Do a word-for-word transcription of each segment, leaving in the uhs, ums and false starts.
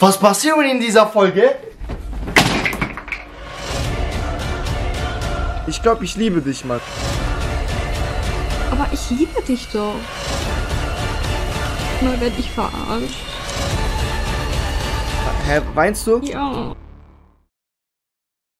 Was passiert in dieser Folge? Ich glaube, ich liebe dich, Max. Aber ich liebe dich doch. Mal werde ich verarscht. Hä, weinst du? Ja.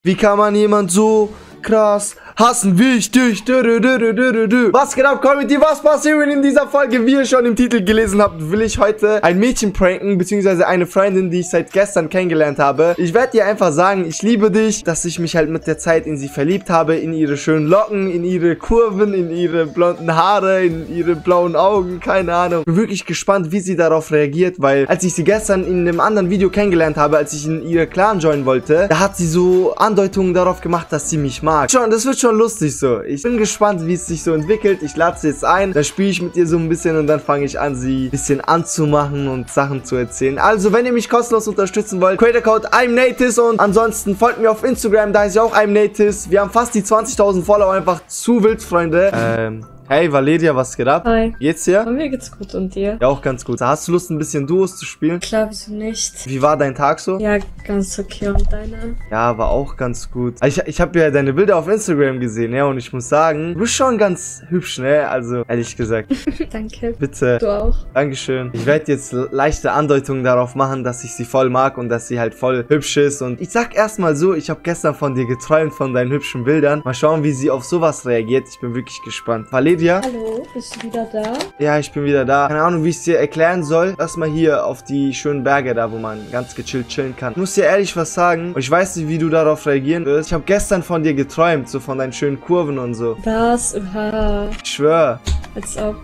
Wie kann man jemand so krass hassen wie ich dich? Dö, dö, dö, dö, dö. Was geht ab, Community? Was passiert in dieser Folge? Wie ihr schon im Titel gelesen habt, will ich heute ein Mädchen pranken, beziehungsweise eine Freundin, die ich seit gestern kennengelernt habe. Ich werde ihr einfach sagen, ich liebe dich, dass ich mich halt mit der Zeit in sie verliebt habe, in ihre schönen Locken, in ihre Kurven, in ihre blonden Haare, in ihre blauen Augen, keine Ahnung. Bin wirklich gespannt, wie sie darauf reagiert, weil als ich sie gestern in einem anderen Video kennengelernt habe, als ich in ihre Clan joinen wollte, da hat sie so Andeutungen darauf gemacht, dass sie mich mag. Schon, das wird schon lustig so. Ich bin gespannt, wie es sich so entwickelt. Ich lade sie jetzt ein, dann spiele ich mit ihr so ein bisschen und dann fange ich an, sie ein bisschen anzumachen und Sachen zu erzählen. Also, wenn ihr mich kostenlos unterstützen wollt, Creator Code imNatiz, und ansonsten folgt mir auf Instagram, da heißt ich auch imNatiz. Wir haben fast die zwanzigtausend Follower, einfach zu wild, Freunde. Ähm... Hey Valeria, was geht ab? Hi. Geht's dir? Bei mir geht's gut, und dir? Ja, auch ganz gut. Hast du Lust, ein bisschen Duos zu spielen? Klar, wieso nicht? Wie war dein Tag so? Ja, ganz okay. Und deiner? Ja, war auch ganz gut. Ich, ich habe ja deine Bilder auf Instagram gesehen, ja, und ich muss sagen, du bist schon ganz hübsch, ne? Also, ehrlich gesagt. Danke. Bitte. Du auch. Dankeschön. Ich werde jetzt leichte Andeutungen darauf machen, dass ich sie voll mag und dass sie halt voll hübsch ist. Und ich sag erstmal so, ich habe gestern von dir geträumt, von deinen hübschen Bildern. Mal schauen, wie sie auf sowas reagiert. Ich bin wirklich gespannt. Valeria? Ja. Hallo, bist du wieder da? Ja, ich bin wieder da. Keine Ahnung, wie ich es dir erklären soll. Erstmal hier auf die schönen Berge da, wo man ganz gechillt chillen kann. Ich muss dir ehrlich was sagen. Ich weiß nicht, wie du darauf reagieren wirst. Ich habe gestern von dir geträumt, so von deinen schönen Kurven und so. Das, oha. Ich schwör.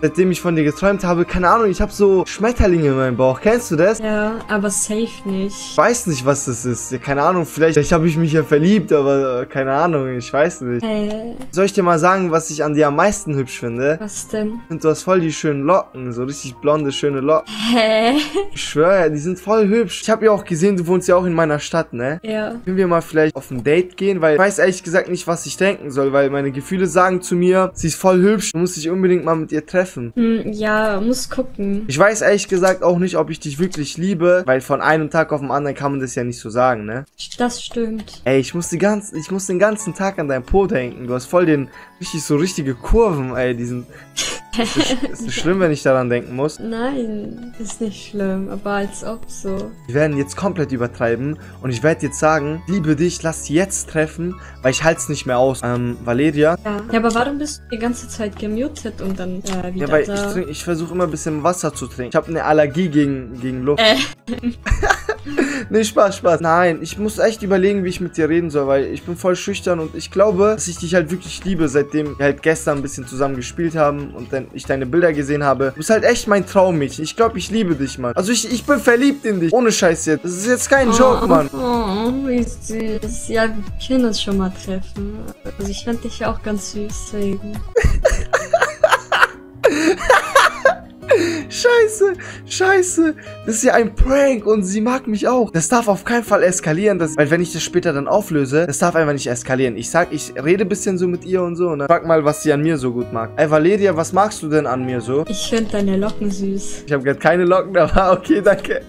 Seitdem ich von dir geträumt habe, keine Ahnung, ich habe so Schmetterlinge in meinem Bauch. Kennst du das? Ja, aber safe nicht. Ich weiß nicht, was das ist. Ja, keine Ahnung, vielleicht, vielleicht habe ich mich ja verliebt, aber keine Ahnung, ich weiß nicht. Äh. Soll ich dir mal sagen, was ich an dir am meisten hübsch finde? Was denn? Und du hast voll die schönen Locken, so richtig blonde, schöne Locken. Hä? Ich schwöre, die sind voll hübsch. Ich habe ja auch gesehen, du wohnst ja auch in meiner Stadt, ne? Ja. Können wir mal vielleicht auf ein Date gehen? Weil ich weiß ehrlich gesagt nicht, was ich denken soll, weil meine Gefühle sagen zu mir, sie ist voll hübsch, du musst dich unbedingt mal mit ihr treffen. Ja, muss gucken. Ich weiß ehrlich gesagt auch nicht, ob ich dich wirklich liebe, weil von einem Tag auf den anderen kann man das ja nicht so sagen, ne? Das stimmt. Ey, ich muss, die ganz, ich muss den ganzen Tag an dein Po denken. Du hast voll den, richtig so richtige Kurven, ey, diesen... Ist es ist schlimm, wenn ich daran denken muss? Nein, ist nicht schlimm, aber als ob so. Wir werden jetzt komplett übertreiben und ich werde jetzt sagen, liebe dich, lass jetzt treffen, weil ich halte es nicht mehr aus. Ähm, Valeria? Ja. Ja, aber warum bist du die ganze Zeit gemutet und dann äh, wieder ja, weil da? Ich, trink, ich versuche immer ein bisschen Wasser zu trinken. Ich habe eine Allergie gegen, gegen Luft. Äh. Nee, Spaß, Spaß. Nein, ich muss echt überlegen, wie ich mit dir reden soll, weil ich bin voll schüchtern und ich glaube, dass ich dich halt wirklich liebe, seitdem wir halt gestern ein bisschen zusammen gespielt haben und dann ich deine Bilder gesehen habe. Du bist halt echt mein Traummädchen. Ich glaube, ich liebe dich, Mann. Also ich, ich bin verliebt in dich. Ohne Scheiß jetzt. Das ist jetzt kein oh, Joke, Mann. Oh, wie süß. Ja, wir können uns schon mal treffen. Also ich fand dich ja auch ganz süß, deswegen. Scheiße, scheiße, das ist ja ein Prank und sie mag mich auch. Das darf auf keinen Fall eskalieren, das, weil wenn ich das später dann auflöse, das darf einfach nicht eskalieren. Ich sag, ich rede ein bisschen so mit ihr und so, ne? Frag mal, was sie an mir so gut mag. Ey, Valeria, was magst du denn an mir so? Ich finde deine Locken süß. Ich habe gerade keine Locken, aber okay, danke.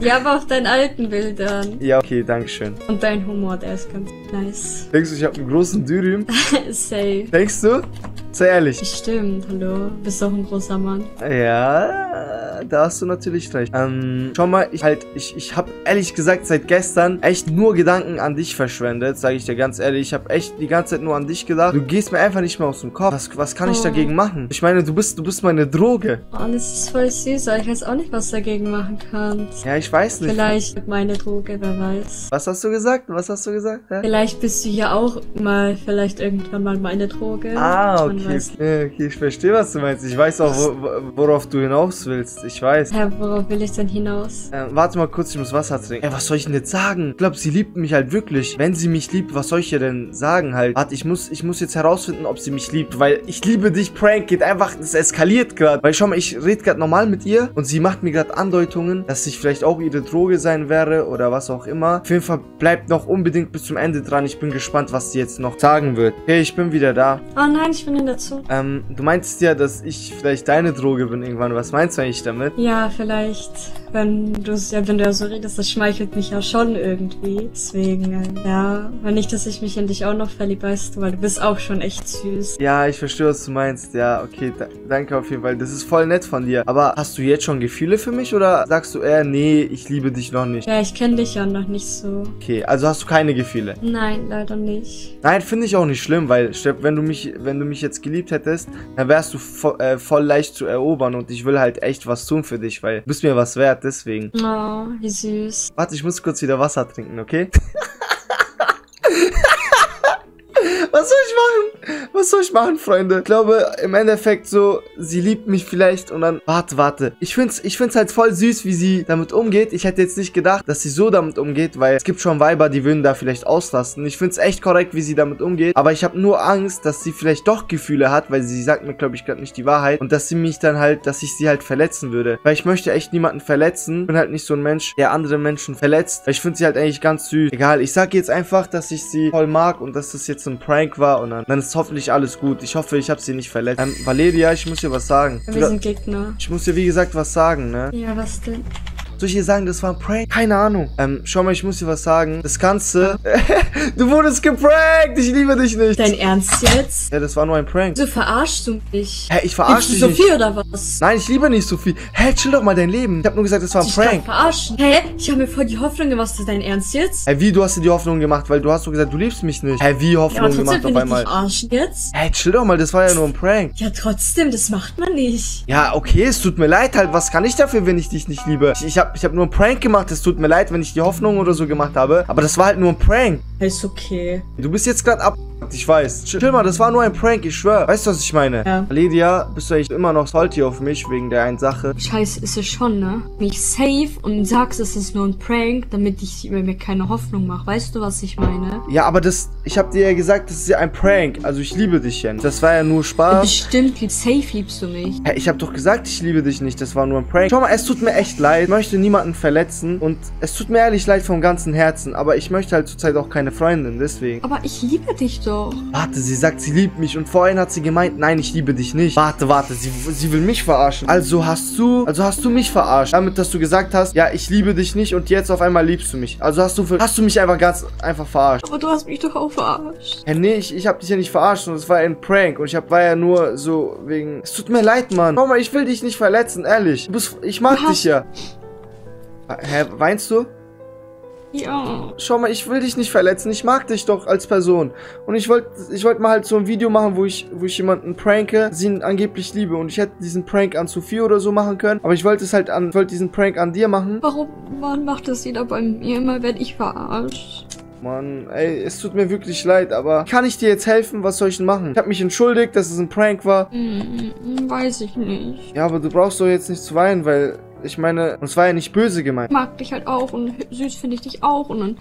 Ja, aber auf deinen alten Bildern. Ja, okay, danke schön. Und dein Humor, der ist ganz nice. Denkst du, ich habe einen großen Dürüm? Safe. Denkst du? Sei ehrlich. Stimmt, hallo. Bist doch ein großer Mann. Ja, da hast du natürlich recht. Ähm, schau mal, ich halt, ich, ich habe ehrlich gesagt seit gestern echt nur Gedanken an dich verschwendet, sage ich dir ganz ehrlich. Ich habe echt die ganze Zeit nur an dich gedacht. Du gehst mir einfach nicht mehr aus dem Kopf. Was, was kann oh. ich dagegen machen? Ich meine, du bist, du bist meine Droge. Oh, das ist voll süß, aber ich weiß auch nicht, was du dagegen machen kannst. Ja, ich weiß nicht. Vielleicht meine Droge, wer weiß. Was hast du gesagt? Was hast du gesagt? Ja? Vielleicht bist du ja auch mal, vielleicht irgendwann mal meine Droge. Ah, okay. Okay, okay, ich verstehe, was du meinst. Ich weiß auch, wo, worauf du hinaus willst. Ich weiß. Hä, worauf will ich denn hinaus? Äh, warte mal kurz, ich muss Wasser trinken. Ey, was soll ich denn jetzt sagen? Ich glaube, sie liebt mich halt wirklich. Wenn sie mich liebt, was soll ich ihr denn sagen halt? Warte, ich muss, ich muss jetzt herausfinden, ob sie mich liebt, weil ich liebe dich. Prank geht einfach, es eskaliert gerade. Weil schau mal, ich rede gerade normal mit ihr und sie macht mir gerade Andeutungen, dass ich vielleicht auch ihre Droge sein wäre oder was auch immer. Auf jeden Fall bleibt noch unbedingt bis zum Ende dran. Ich bin gespannt, was sie jetzt noch sagen wird. Okay, ich bin wieder da. Oh nein, ich bin in der Dazu. Ähm, du meinst ja, dass ich vielleicht deine Droge bin irgendwann. Was meinst du eigentlich damit? damit? Ja, vielleicht, wenn du ja, wenn du ja so redest, das schmeichelt mich ja schon irgendwie. Deswegen, ja, wenn nicht, dass ich mich in dich auch noch verliebe, weißt du, weil du bist auch schon echt süß. Ja, ich verstehe, was du meinst. Ja, okay, da, danke auf jeden Fall. Das ist voll nett von dir. Aber hast du jetzt schon Gefühle für mich oder sagst du eher, nee, ich liebe dich noch nicht? Ja, ich kenne dich ja noch nicht so. Okay, also hast du keine Gefühle? Nein, leider nicht. Nein, finde ich auch nicht schlimm, weil, wenn du mich, wenn du mich jetzt geliebt hättest, dann wärst du vo äh, voll leicht zu erobern und ich will halt echt was tun für dich, weil du bist mir was wert, deswegen. Oh, wie süß. Warte, ich muss kurz wieder Wasser trinken, okay? Was soll ich machen? Was soll ich machen, Freunde? Ich glaube, im Endeffekt so, sie liebt mich vielleicht und dann... Warte, warte. Ich find's, ich find's halt voll süß, wie sie damit umgeht. Ich hätte jetzt nicht gedacht, dass sie so damit umgeht, weil es gibt schon Weiber, die würden da vielleicht auslasten. Ich find's echt korrekt, wie sie damit umgeht. Aber ich habe nur Angst, dass sie vielleicht doch Gefühle hat, weil sie sagt mir, glaube ich, gerade nicht die Wahrheit. Und dass sie mich dann halt, dass ich sie halt verletzen würde. Weil ich möchte echt niemanden verletzen. Ich bin halt nicht so ein Mensch, der andere Menschen verletzt. Weil ich find sie halt eigentlich ganz süß. Egal, ich sag jetzt einfach, dass ich sie voll mag und dass das jetzt ein Prank war und dann, dann ist hoffentlich alles gut. Ich hoffe, ich habe sie nicht verletzt. Ähm, Valeria, ich muss dir was sagen. Wir sind Gegner. Ich muss dir, wie gesagt, was sagen, ne? Ja, was denn? Soll ich dir sagen, das war ein Prank? Keine Ahnung. Ähm, schau mal, ich muss dir was sagen. Das Ganze... Du wurdest geprankt! Ich liebe dich nicht! Dein Ernst jetzt? Ja, das war nur ein Prank. Wieso verarschst du mich? Hä, ich verarsch dich nicht. Sophie oder was? Nein, ich liebe nicht Sophie. Hä, chill doch mal dein Leben. Ich hab nur gesagt, das war ein Prank. Verarschen? Hä? Ich habe mir voll die Hoffnung gemacht. Ist das dein Ernst jetzt? Hä, wie? Du hast dir die Hoffnung gemacht, weil du hast so gesagt, du liebst mich nicht. Hä, wie Hoffnung ja, gemacht auf einmal? Verarschen jetzt? Hä, chill doch mal, das war ja nur ein Prank. Ja, trotzdem, das macht man nicht. Ja, okay, es tut mir leid halt. Was kann ich dafür, wenn ich dich nicht liebe? Ich, ich hab, ich hab nur einen Prank gemacht. Es tut mir leid, wenn ich die Hoffnung oder so gemacht habe. Aber das war halt nur ein Prank. Ist okay. Du bist jetzt gerade ab... Ich weiß. Chill mal, das war nur ein Prank, ich schwöre. Weißt du, was ich meine? Ja. Lydia, bist du echt immer noch salty auf mich wegen der einen Sache? Scheiße, ist es schon, ne? Mich safe und sagst, es ist nur ein Prank, damit ich mir keine Hoffnung mache. Weißt du, was ich meine? Ja, aber das... Ich hab dir ja gesagt, das ist ja ein Prank. Also ich liebe dich, Jens. Das war ja nur Spaß. Bestimmt, safe liebst du mich. Hey, ich hab doch gesagt, ich liebe dich nicht. Das war nur ein Prank. Schau mal, es tut mir echt leid. Ich möchte niemanden verletzen. Und es tut mir ehrlich leid vom ganzen Herzen. Aber ich möchte halt zurzeit auch keine Freundin, deswegen. Aber ich liebe dich doch. Warte, sie sagt, sie liebt mich. Und vorhin hat sie gemeint, nein, ich liebe dich nicht. Warte, warte, sie, sie will mich verarschen. Also hast du, also hast du mich verarscht. Damit, dass du gesagt hast, ja, ich liebe dich nicht. Und jetzt auf einmal liebst du mich. Also hast du, hast du mich einfach ganz einfach verarscht. Aber du hast mich doch auch verarscht. Ja, nee, ich, ich hab dich ja nicht verarscht. Und es war ein Prank. Und ich hab, war ja nur so wegen... Es tut mir leid, Mann. Komm mal, ich will dich nicht verletzen, ehrlich. Du bist, ich mag Was? dich ja. Hä, weinst du? Ja. Schau mal, ich will dich nicht verletzen. Ich mag dich doch als Person. Und ich wollte ich wollt mal halt so ein Video machen, wo ich, wo ich jemanden pranke, sie ihn angeblich liebe. Und ich hätte diesen Prank an Sophie oder so machen können. Aber ich wollte es halt an, wollte diesen Prank an dir machen. Warum, Mann, macht das jeder bei mir immer, wenn ich verarscht? Mann, ey, es tut mir wirklich leid, aber kann ich dir jetzt helfen? Was soll ich denn machen? Ich habe mich entschuldigt, dass es ein Prank war. Hm, weiß ich nicht. Ja, aber du brauchst doch jetzt nicht zu weinen, weil... Ich meine, es war ja nicht böse gemeint. Ich mag dich halt auch und süß finde ich dich auch. Und dann,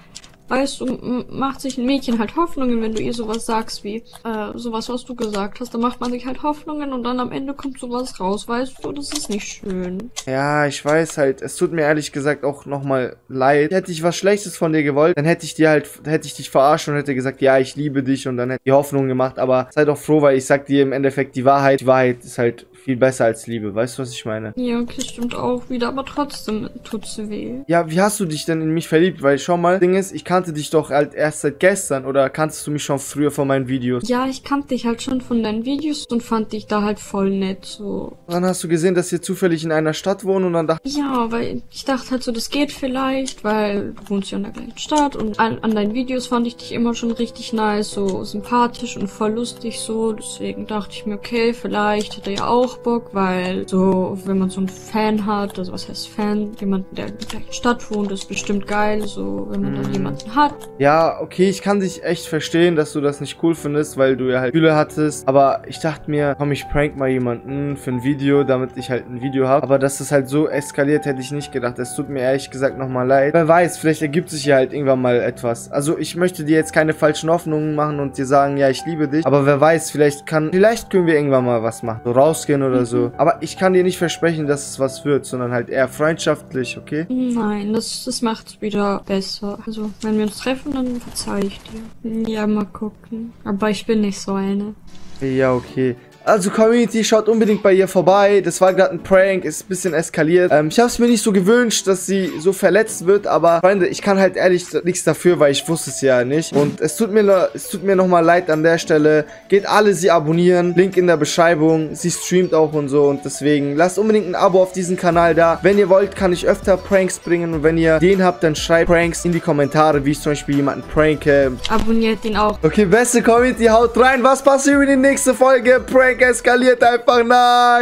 weißt du, macht sich ein Mädchen halt Hoffnungen, wenn du ihr sowas sagst wie äh, sowas, was du gesagt hast. Dann macht man sich halt Hoffnungen und dann am Ende kommt sowas raus, weißt du, das ist nicht schön. Ja, ich weiß halt, es tut mir ehrlich gesagt auch nochmal leid. Hätte ich was Schlechtes von dir gewollt, dann hätte ich dir halt, hätte ich dich verarscht und hätte gesagt, ja, ich liebe dich und dann hätte ich die Hoffnung gemacht. Aber sei doch froh, weil ich sag dir im Endeffekt die Wahrheit. Die Wahrheit ist halt... viel besser als Liebe, weißt du, was ich meine? Ja, okay, stimmt auch wieder, aber trotzdem tut's weh. Ja, wie hast du dich denn in mich verliebt? Weil, schau mal, das Ding ist, ich kannte dich doch halt erst seit gestern oder kanntest du mich schon früher von meinen Videos? Ja, ich kannte dich halt schon von deinen Videos und fand dich da halt voll nett, so. Dann hast du gesehen, dass wir zufällig in einer Stadt wohnen und dann dachte ich... Ja, weil ich dachte halt so, das geht vielleicht, weil du wohnst ja in der gleichen Stadt und an, an deinen Videos fand ich dich immer schon richtig nice, so sympathisch und voll lustig, so. Deswegen dachte ich mir, okay, vielleicht hat er ja auch Bock, weil so, wenn man so einen Fan hat, also was heißt Fan, jemand, der in der gleichen Stadt wohnt, ist bestimmt geil, so, wenn man mm. dann jemanden hat. Ja, okay, ich kann dich echt verstehen, dass du das nicht cool findest, weil du ja halt Gefühle hattest, aber ich dachte mir, komm, ich prank mal jemanden für ein Video, damit ich halt ein Video habe, aber dass das halt so eskaliert, hätte ich nicht gedacht, es tut mir ehrlich gesagt nochmal leid. Wer weiß, vielleicht ergibt sich ja halt irgendwann mal etwas. Also, ich möchte dir jetzt keine falschen Hoffnungen machen und dir sagen, ja, ich liebe dich, aber wer weiß, vielleicht kann, vielleicht können wir irgendwann mal was machen, so rausgehen oder so. Aber ich kann dir nicht versprechen, dass es was wird, sondern halt eher freundschaftlich, okay? Nein, das, das macht's wieder besser. Also, wenn wir uns treffen, dann verzeih ich dir. Ja, mal gucken. Aber ich bin nicht so eine. Ja, okay. Also Community, schaut unbedingt bei ihr vorbei. Das war gerade ein Prank, ist ein bisschen eskaliert. Ähm, ich habe es mir nicht so gewünscht, dass sie so verletzt wird, aber Freunde, ich kann halt ehrlich nichts dafür, weil ich wusste es ja nicht. Und es tut mir, es tut mir nochmal leid an der Stelle. Geht alle sie abonnieren, Link in der Beschreibung. Sie streamt auch und so und deswegen lasst unbedingt ein Abo auf diesen Kanal da. Wenn ihr wollt, kann ich öfter Pranks bringen und wenn ihr den habt, dann schreibt Pranks in die Kommentare, wie ich zum Beispiel jemanden pranke. Abonniert ihn auch. Okay, beste Community, haut rein. Was passiert in der nächsten Folge? Prank eskaliert einfach, nein!